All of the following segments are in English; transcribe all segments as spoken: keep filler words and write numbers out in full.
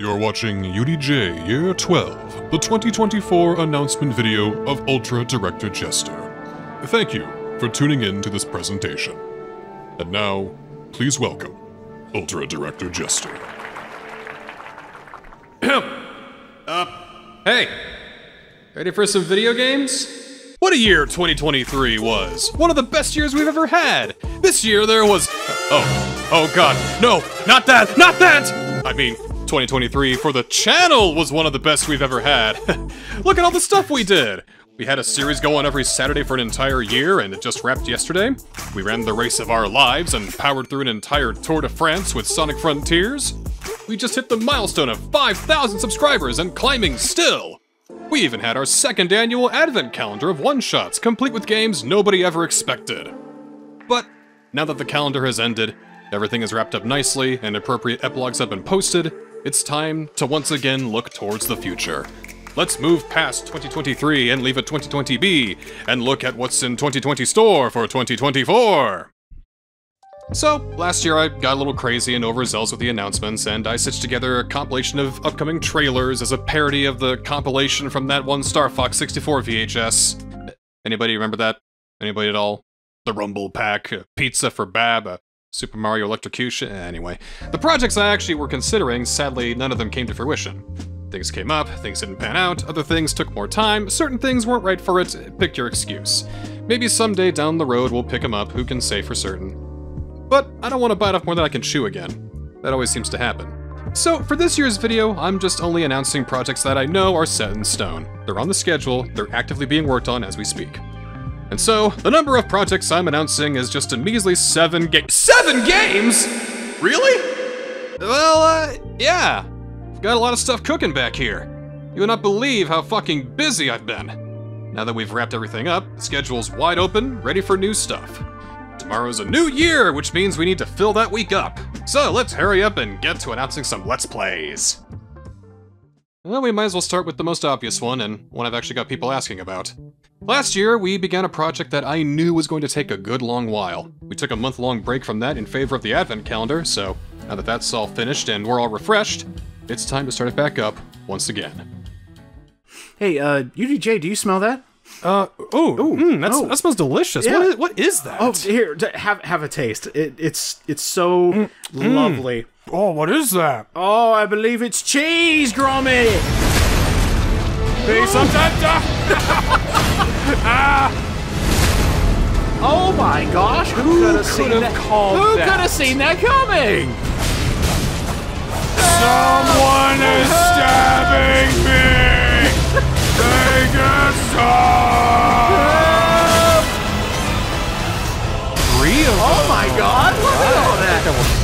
You're watching U D J Year twelve, the twenty twenty-four announcement video of Ultra Director Jester. Thank you for tuning in to this presentation. And now, please welcome Ultra Director Jester. uh, hey, ready for some video games? What a year twenty twenty-three was! One of the best years we've ever had! This year there was... Oh. Oh god. No! Not that! Not that! I mean, twenty twenty-three for the channel was one of the best we've ever had. Look at all the stuff we did! We had a series going every Saturday for an entire year, and it just wrapped yesterday. We ran the race of our lives and powered through an entire Tour de France with Sonic Frontiers. We just hit the milestone of five thousand subscribers and climbing still! We even had our second annual advent calendar of one-shots, complete with games nobody ever expected. But now that the calendar has ended, everything is wrapped up nicely, and appropriate epilogues have been posted, it's time to once again look towards the future. Let's move past twenty twenty-three and leave it twenty twenty B, and look at what's in twenty twenty store for twenty twenty-four! So, last year I got a little crazy and overzealous with the announcements, and I stitched together a compilation of upcoming trailers as a parody of the compilation from that one Star Fox sixty-four V H S. Anybody remember that? Anybody at all? The Rumble Pack, Pizza for Bab, uh, Super Mario Electrocution, anyway. The projects I actually were considering, sadly, none of them came to fruition. Things came up, things didn't pan out, other things took more time, certain things weren't right for it, pick your excuse. Maybe someday down the road we'll pick them up, who can say for certain. But I don't want to bite off more than I can chew again. That always seems to happen. So for this year's video, I'm just only announcing projects that I know are set in stone. They're on the schedule, they're actively being worked on as we speak. And so, the number of projects I'm announcing is just a measly seven ga- SEVEN GAMES?! Really? Well, uh, yeah. I've got a lot of stuff cooking back here. You would not believe how fucking busy I've been. Now that we've wrapped everything up, the schedule's wide open, ready for new stuff. Tomorrow's a new year, which means we need to fill that week up. So let's hurry up and get to announcing some Let's Plays. Well, we might as well start with the most obvious one, and one I've actually got people asking about. Last year, we began a project that I knew was going to take a good long while. We took a month-long break from that in favor of the advent calendar, so now that that's all finished and we're all refreshed, it's time to start it back up once again. Hey, uh, U D J, do you smell that? Uh, ooh, ooh, mm, that's, oh, that smells delicious. Yeah. What, is, what is that? Oh, here, have have a taste. It, it's it's so mm, lovely. Mm. Oh, what is that? Oh, I believe it's cheese, Grommy. ah. Oh my gosh, who, who could have seen that? Who could have seen that coming? Someone is stabbing me. Oh my god, look at all that!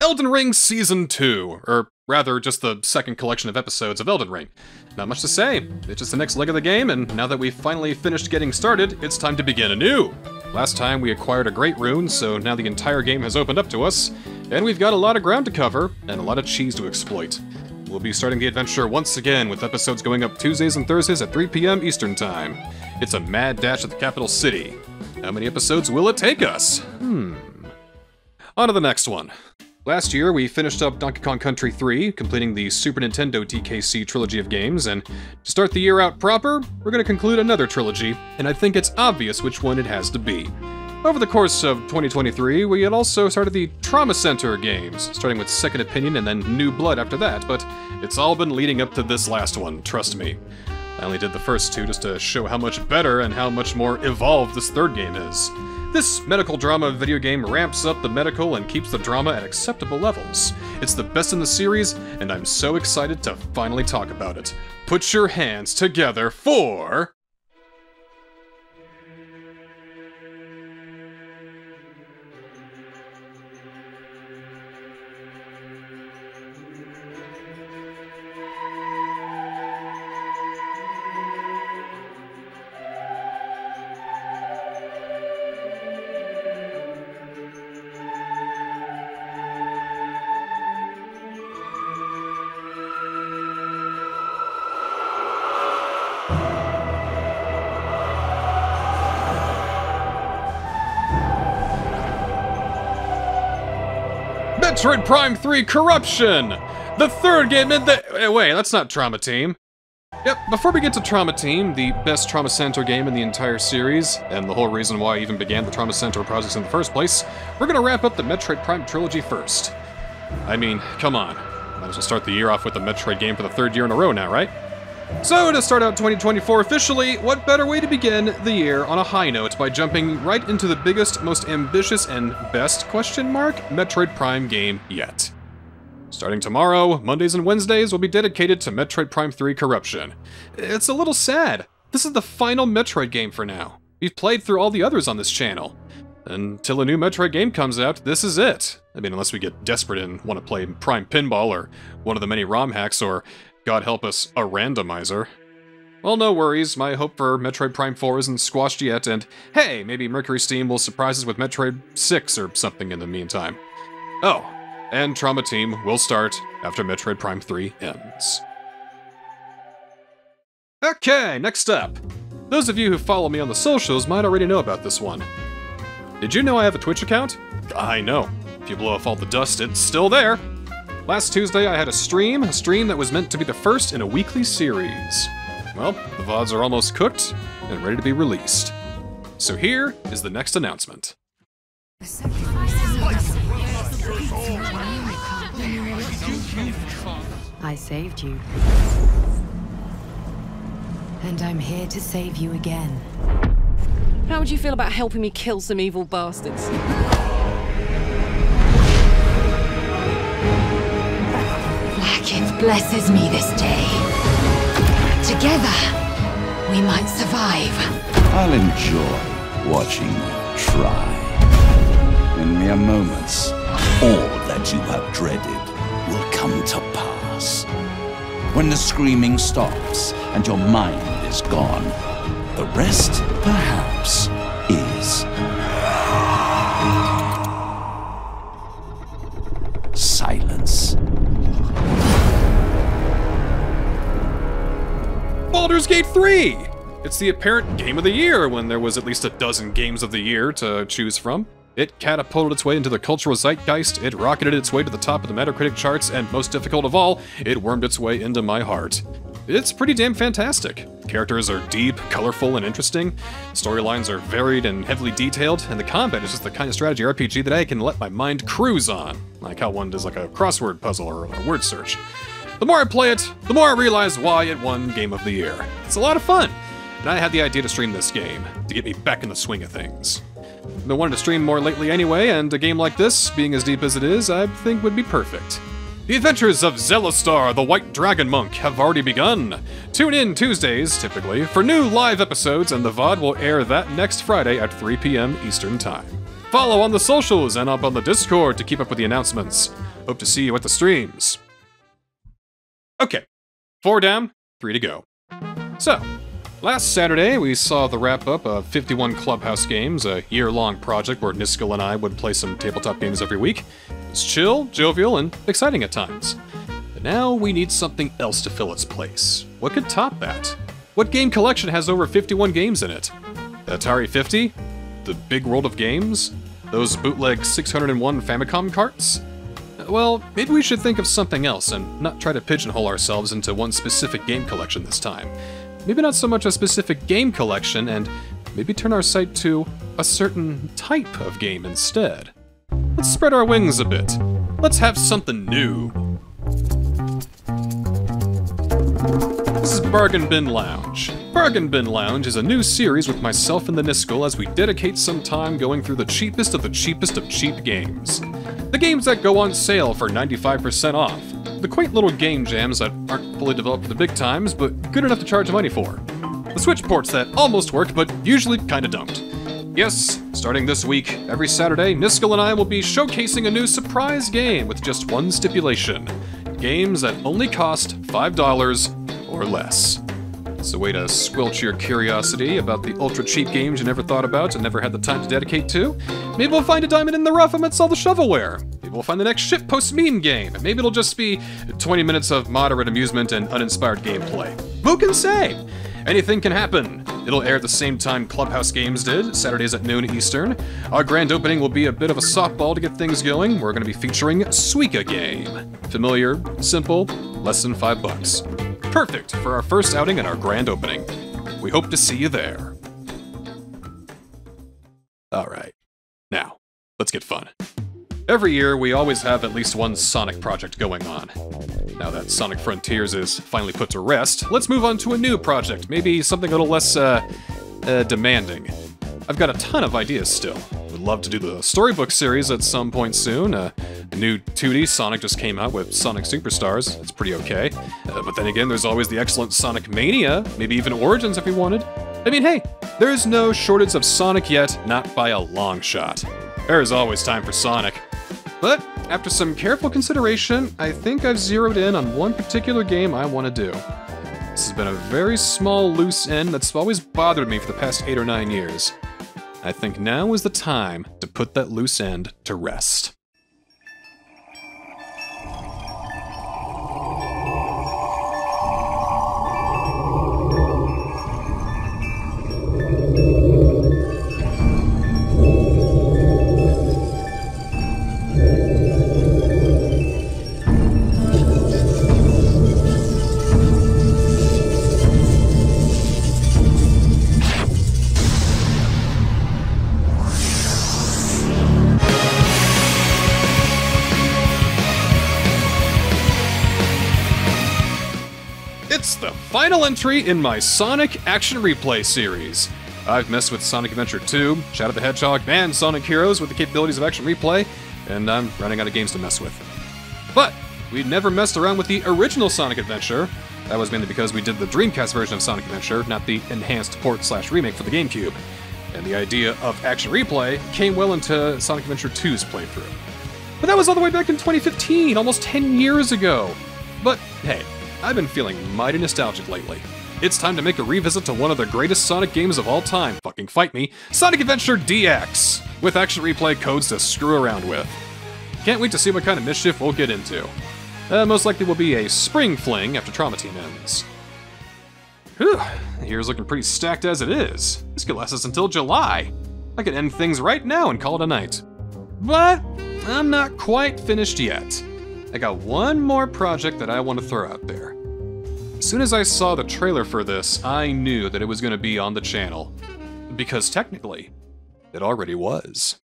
Elden Ring Season two, or rather, just the second collection of episodes of Elden Ring. Not much to say, it's just the next leg of the game, and now that we've finally finished getting started, it's time to begin anew! Last time we acquired a great rune, so now the entire game has opened up to us, and we've got a lot of ground to cover, and a lot of cheese to exploit. We'll be starting the adventure once again, with episodes going up Tuesdays and Thursdays at three P M Eastern Time. It's a mad dash at the capital city. How many episodes will it take us? Hmm. On to the next one. Last year, we finished up Donkey Kong Country three, completing the Super Nintendo D K C trilogy of games, and to start the year out proper, we're going to conclude another trilogy, and I think it's obvious which one it has to be. Over the course of twenty twenty-three, we had also started the Trauma Center games, starting with Second Opinion and then New Blood after that, but it's all been leading up to this last one, trust me. I only did the first two just to show how much better and how much more evolved this third game is. This medical drama video game ramps up the medical and keeps the drama at acceptable levels. It's the best in the series, and I'm so excited to finally talk about it. Put your hands together for... Metroid Prime three Corruption! The third game in the- wait, that's not Trauma Team. Yep, before we get to Trauma Team, the best Trauma Center game in the entire series, and the whole reason why I even began the Trauma Center projects in the first place, we're gonna wrap up the Metroid Prime trilogy first. I mean, come on. Might as well start the year off with a Metroid game for the third year in a row now, right? So, to start out twenty twenty-four officially, what better way to begin the year on a high note by jumping right into the biggest, most ambitious, and best, question mark, Metroid Prime game yet. Starting tomorrow, Mondays and Wednesdays will be dedicated to Metroid Prime three Corruption. It's a little sad. This is the final Metroid game for now. We've played through all the others on this channel. Until a new Metroid game comes out, this is it. I mean, unless we get desperate and want to play Prime Pinball or one of the many ROM hacks or, God help us, a randomizer. Well, no worries, my hope for Metroid Prime four isn't squashed yet, and hey, maybe Mercury Steam will surprise us with Metroid six or something in the meantime. Oh, and Trauma Team will start after Metroid Prime three ends. Okay, next up. Those of you who follow me on the socials might already know about this one. Did you know I have a Twitch account? I know. If you blow off all the dust, it's still there. Last Tuesday, I had a stream, a stream that was meant to be the first in a weekly series. Well, the V O Ds are almost cooked and ready to be released. So here is the next announcement. I saved you. And I'm here to save you again. How would you feel about helping me kill some evil bastards? It blesses me this day. Together, we might survive. I'll enjoy watching you try. In mere moments, all that you have dreaded will come to pass. When the screaming stops and your mind is gone, the rest, perhaps, is silence. Gate three! It's the apparent game of the year when there was at least a dozen games of the year to choose from. It catapulted its way into the cultural zeitgeist, it rocketed its way to the top of the Metacritic charts, and most difficult of all, it wormed its way into my heart. It's pretty damn fantastic. Characters are deep, colorful, and interesting. Storylines are varied and heavily detailed, and the combat is just the kind of strategy R P G that I can let my mind cruise on, like how one does like a crossword puzzle or a word search. The more I play it, the more I realize why it won Game of the Year. It's a lot of fun, and I had the idea to stream this game, to get me back in the swing of things. I've been wanting to stream more lately anyway, and a game like this, being as deep as it is, I think would be perfect. The adventures of Zelastar, the White Dragon Monk, have already begun. Tune in Tuesdays, typically, for new live episodes, and the V O D will air that next Friday at three p m Eastern Time. Follow on the socials and up on the Discord to keep up with the announcements. Hope to see you at the streams. Okay, four down, three to go. So, last Saturday we saw the wrap-up of fifty-one Clubhouse Games, a year-long project where Niskel and I would play some tabletop games every week. It was chill, jovial, and exciting at times. But now we need something else to fill its place. What could top that? What game collection has over fifty-one games in it? The Atari fifty? The Big World of Games? Those bootleg six hundred and one Famicom carts? Well, maybe we should think of something else and not try to pigeonhole ourselves into one specific game collection this time. Maybe not so much a specific game collection, and maybe turn our sight to a certain type of game instead. Let's spread our wings a bit. Let's have something new. This is Bargain Bin Lounge. Bargain Bin Lounge is a new series with myself and the Niskel as we dedicate some time going through the cheapest of the cheapest of cheap games. The games that go on sale for ninety-five percent off. The quaint little game jams that aren't fully developed for the big times, but good enough to charge money for. The Switch ports that almost work, but usually kinda don't. Yes, starting this week, every Saturday, Niskel and I will be showcasing a new surprise game with just one stipulation. Games that only cost five dollars or less. It's a way to squelch your curiosity about the ultra-cheap games you never thought about and never had the time to dedicate to. Maybe we'll find a diamond in the rough amidst all the shovelware. Maybe we'll find the next shitpost meme game. Maybe it'll just be twenty minutes of moderate amusement and uninspired gameplay. Who can say? Anything can happen. It'll air at the same time Clubhouse Games did, Saturdays at noon Eastern. Our grand opening will be a bit of a softball to get things going. We're going to be featuring Suica Game. Familiar, simple, less than five bucks. Perfect for our first outing and our grand opening. We hope to see you there. All right, now, let's get fun. Every year, we always have at least one Sonic project going on. Now that Sonic Frontiers is finally put to rest, let's move on to a new project, maybe something a little less, uh, uh, demanding. I've got a ton of ideas still. Would love to do the Storybook series at some point soon. Uh, a new two D Sonic just came out with Sonic Superstars. It's pretty okay. Uh, but then again, there's always the excellent Sonic Mania, maybe even Origins if you wanted. I mean, hey, there's no shortage of Sonic yet, not by a long shot. There is always time for Sonic. But after some careful consideration, I think I've zeroed in on one particular game I want to do. This has been a very small loose end that's always bothered me for the past eight or nine years. I think now is the time to put that loose end to rest. Final entry in my Sonic Action Replay series. I've messed with Sonic Adventure two, Shadow the Hedgehog, and Sonic Heroes with the capabilities of Action Replay, and I'm running out of games to mess with. But we never messed around with the original Sonic Adventure. That was mainly because we did the Dreamcast version of Sonic Adventure, not the enhanced port slash remake for the GameCube. And the idea of Action Replay came well into Sonic Adventure two's playthrough. But that was all the way back in twenty fifteen, almost ten years ago. But hey, I've been feeling mighty nostalgic lately. It's time to make a revisit to one of the greatest Sonic games of all time, fucking fight me, Sonic Adventure D X, with Action Replay codes to screw around with. Can't wait to see what kind of mischief we'll get into. Uh, most likely will be a spring fling after Trauma Team ends. Whew, the year's looking pretty stacked as it is. This could last us until July. I could end things right now and call it a night. But I'm not quite finished yet. I got one more project that I want to throw out there. As soon as I saw the trailer for this, I knew that it was going to be on the channel. Because technically, it already was.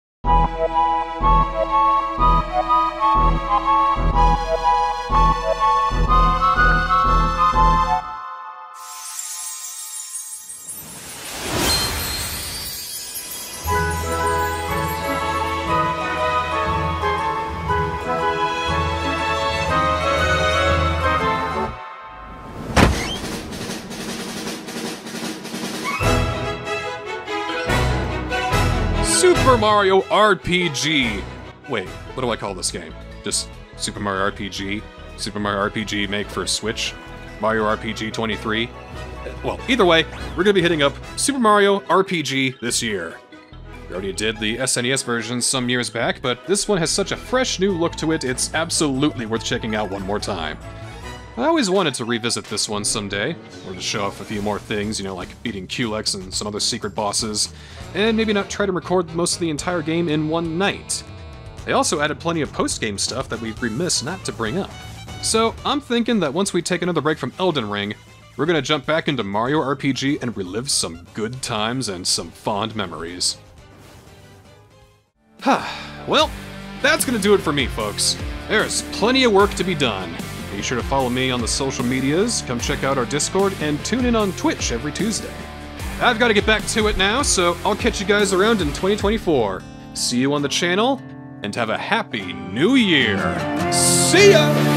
Super Mario R P G. Wait, what do I call this game? Just Super Mario R P G? Super Mario R P G Make for Switch? Mario R P G twenty-three? Well, either way, we're gonna be hitting up Super Mario R P G this year. We already did the S N E S version some years back, but this one has such a fresh new look to it, it's absolutely worth checking out one more time. I always wanted to revisit this one someday, or to show off a few more things, you know, like beating Q-Lex and some other secret bosses, and maybe not try to record most of the entire game in one night. They also added plenty of post-game stuff that we'd be remiss not to bring up. So I'm thinking that once we take another break from Elden Ring, we're gonna jump back into Mario R P G and relive some good times and some fond memories. Well, that's gonna do it for me, folks. There's plenty of work to be done. Be sure to follow me on the social medias, come check out our Discord, and tune in on Twitch every Tuesday. I've got to get back to it now, so I'll catch you guys around in twenty twenty-four. See you on the channel, and have a happy new year. See ya!